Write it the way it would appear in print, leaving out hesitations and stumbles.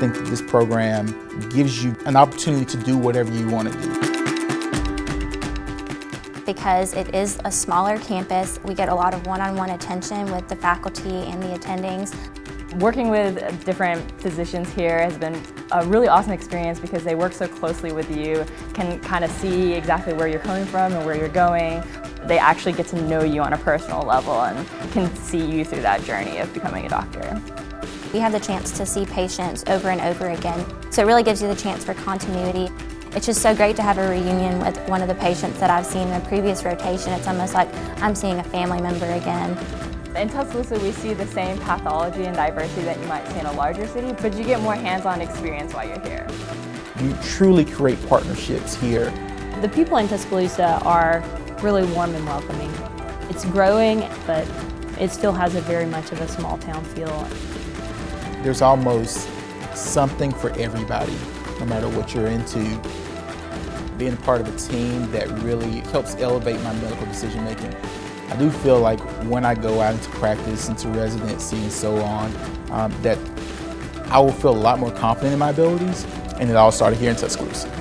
think that this program gives you an opportunity to do whatever you want to do. Because it is a smaller campus, we get a lot of one-on-one attention with the faculty and the attendings. Working with different physicians here has been a really awesome experience because they work so closely with you, can kind of see exactly where you're coming from and where you're going. They actually get to know you on a personal level and can see you through that journey of becoming a doctor. You have the chance to see patients over and over again, so it really gives you the chance for continuity. It's just so great to have a reunion with one of the patients that I've seen in a previous rotation. It's almost like I'm seeing a family member again. In Tuscaloosa, we see the same pathology and diversity that you might see in a larger city, but you get more hands-on experience while you're here. You truly create partnerships here. The people in Tuscaloosa are really warm and welcoming. It's growing, but it still has a very much of a small town feel. There's almost something for everybody, no matter what you're into. Being a part of a team that really helps elevate my medical decision making. I do feel like when I go out into practice, into residency and so on, that I will feel a lot more confident in my abilities, and it all started here in Tuscaloosa.